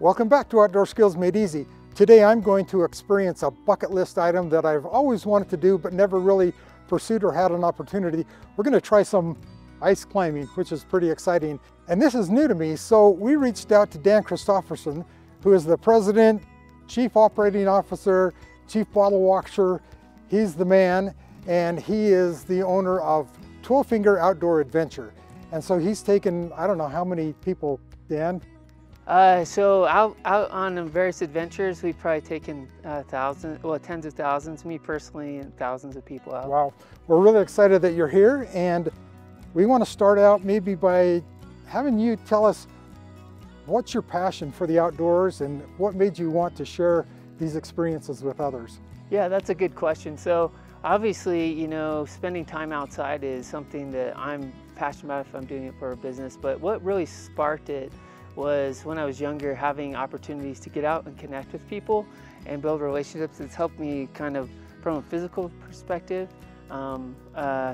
Welcome back to Outdoor Skills Made Easy. Today I'm going to experience a bucket list item that I've always wanted to do but never really pursued or had an opportunity. We're going to try some ice climbing, which is pretty exciting. And this is new to me, so we reached out to Dan Christopherson, who is the president, chief operating officer, chief bottle washer. He's the man, and he is the owner of 12 Finger Outdoor Adventure. And so he's taken, I don't know how many people, Dan? So out on various adventures, we've probably taken thousands, well, tens of thousands, me personally, and thousands of people out. Wow, we're really excited that you're here, and we want to start out maybe by having you tell us what's your passion for the outdoors and what made you want to share these experiences with others? Yeah, that's a good question. So obviously, you know, spending time outside is something that I'm passionate about if I'm doing it for a business, but what really sparked it was when I was younger, having opportunities to get out and connect with people and build relationships. It's helped me kind of from a physical perspective,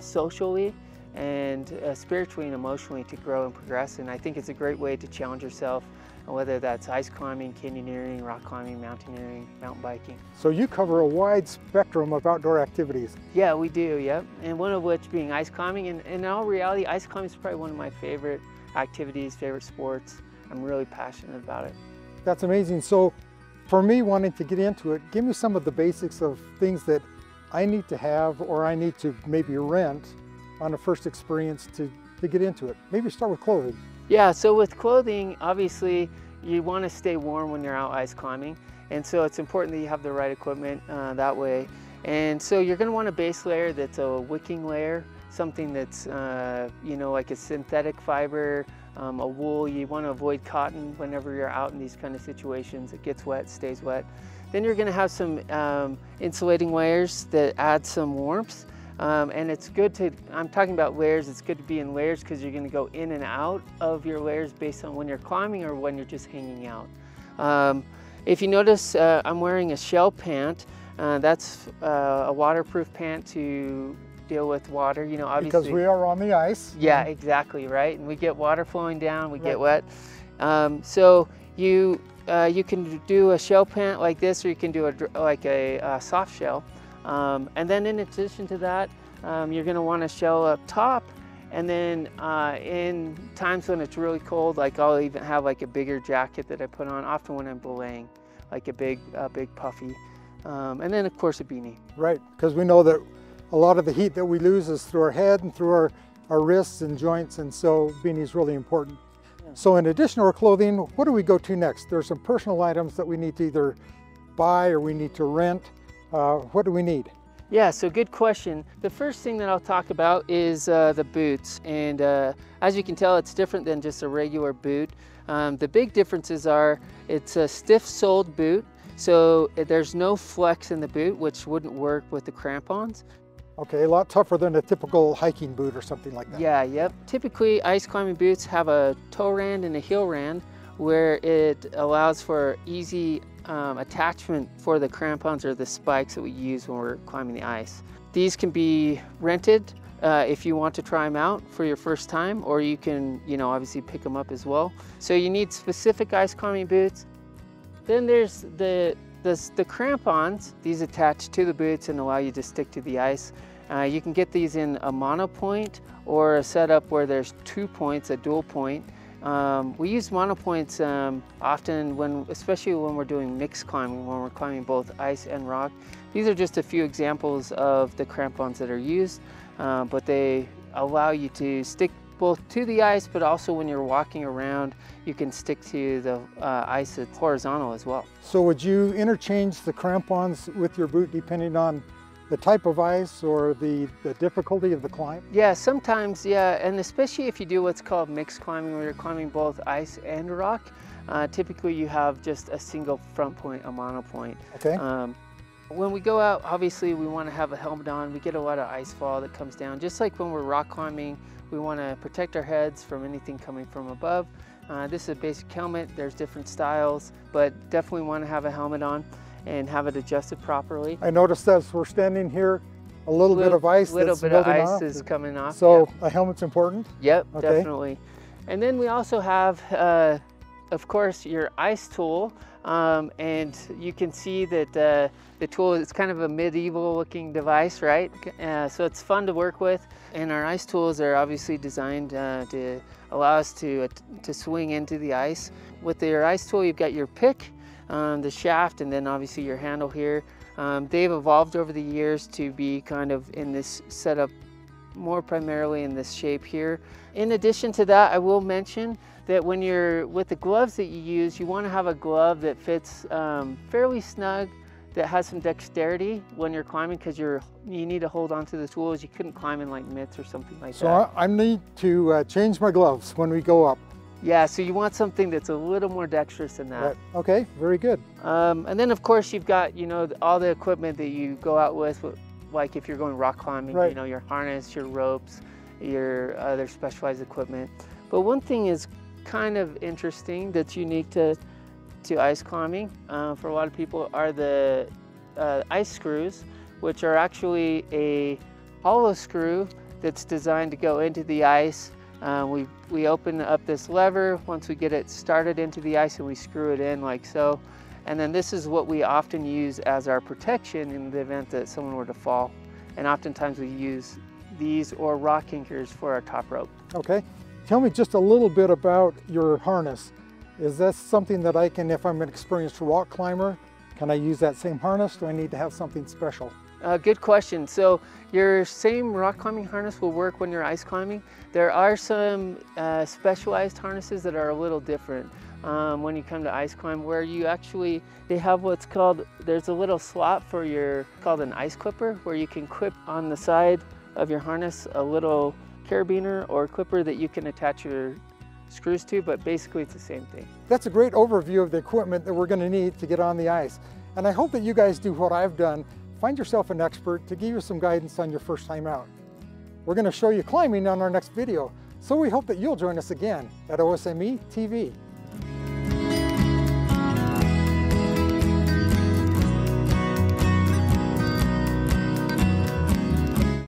socially, and spiritually and emotionally to grow and progress. And I think it's a great way to challenge yourself, whether that's ice climbing, canyoneering, rock climbing, mountaineering, mountain biking. So you cover a wide spectrum of outdoor activities. Yeah, we do, yep. And one of which being ice climbing. And in all reality, ice climbing is probably one of my favorite activities, favorite sports. I'm really passionate about it. That's amazing. So for me wanting to get into it, give me some of the basics of things that I need to have or I need to maybe rent on a first experience to get into it. Maybe start with clothing. Yeah, so with clothing, obviously you want to stay warm when you're out ice climbing. And so it's important that you have the right equipment that way. And so you're going to want a base layer that's a wicking layer, something that's, you know, like a synthetic fiber, a wool. You want to avoid cotton whenever you're out in these kind of situations. It gets wet, stays wet. Then you're going to have some insulating layers that add some warmth. And it's good to, I'm talking about layers, it's good to be in layers because you're going to go in and out of your layers based on when you're climbing or when you're just hanging out. If you notice, I'm wearing a shell pant. That's a waterproof pant to deal with water, you know, obviously. Because we are on the ice. Yeah, exactly, right? And we get water flowing down, we get wet. So you can do a shell pant like this, or you can do like a soft shell. And then in addition to that, you're going to want a shell up top. And then in times when it's really cold, like I'll even have like a bigger jacket that I put on, often when I'm belaying, like a big puffy. And then of course a beanie. Right, because we know that a lot of the heat that we lose is through our head and through our wrists and joints, and so beanie is really important. Yeah. So in addition to our clothing, what do we go to next? There's some personal items that we need to either buy or we need to rent. What do we need? Yeah, so good question. The first thing that I'll talk about is the boots. And as you can tell, it's different than just a regular boot. The big differences are it's a stiff-soled boot, so there's no flex in the boot, which wouldn't work with the crampons. Okay, a lot tougher than a typical hiking boot or something like that. Yeah, yep. Typically, ice climbing boots have a toe rand and a heel rand where it allows for easy attachment for the crampons or the spikes that we use when we're climbing the ice. These can be rented if you want to try them out for your first time, or you can, you know, obviously pick them up as well. So you need specific ice climbing boots. Then there's the crampons. These attach to the boots and allow you to stick to the ice. You can get these in a monopoint or a setup where there's 2 points, a dual point. We use monopoints often, especially when we're doing mixed climbing, when we're climbing both ice and rock. These are just a few examples of the crampons that are used, but they allow you to stick both to the ice, but also when you're walking around, you can stick to the ice that's horizontal as well. So would you interchange the crampons with your boot depending on the type of ice or the difficulty of the climb? Yeah, sometimes, yeah, and especially if you do what's called mixed climbing, where you're climbing both ice and rock, typically you have just a single front point, a monopoint. Okay. When we go out, obviously we want to have a helmet on. We get a lot of ice fall that comes down. Just like when we're rock climbing, we want to protect our heads from anything coming from above. This is a basic helmet. There's different styles, but definitely want to have a helmet on and have it adjusted properly. I noticed as we're standing here, a little bit of ice is coming off. So yeah. A helmet's important? Yep, okay. Definitely. And then we also have of course, your ice tool, and you can see that the tool is kind of a medieval looking device, right? So it's fun to work with, and our ice tools are obviously designed to allow us to swing into the ice. With your ice tool, you've got your pick, the shaft, and then obviously your handle here. They've evolved over the years to be kind of in this setup, more primarily in this shape here. In addition to that, I will mention that when you're with the gloves that you use, you want to have a glove that fits fairly snug, that has some dexterity when you're climbing, because you need to hold onto the tools. You couldn't climb in like mitts or something like that. So I need to change my gloves when we go up. Yeah, so you want something that's a little more dexterous than that. Right. Okay, very good. And then of course you've got, you know, all the equipment that you go out with, like if you're going rock climbing, right, you know, your harness, your ropes, your other specialized equipment. But one thing is kind of interesting that's unique to ice climbing for a lot of people are the ice screws, which are actually a hollow screw that's designed to go into the ice. We open up this lever once we get it started into the ice, and we screw it in like so. And then this is what we often use as our protection in the event that someone were to fall. And oftentimes we use these or rock anchors for our top rope. Okay, tell me just a little bit about your harness. Is that something that I can, if I'm an experienced rock climber, can I use that same harness? Do I need to have something special? Good question. So your same rock climbing harness will work when you're ice climbing. There are some specialized harnesses that are a little different when you come to ice climb, where you actually, they have what's called, there's a little slot for your, called an ice clipper, where you can clip on the side of your harness a little carabiner or clipper that you can attach your screws to, but basically it's the same thing. That's a great overview of the equipment that we're going to need to get on the ice. And I hope that you guys do what I've done. Find yourself an expert to give you some guidance on your first time out. We're going to show you climbing on our next video, so we hope that you'll join us again at OSME TV.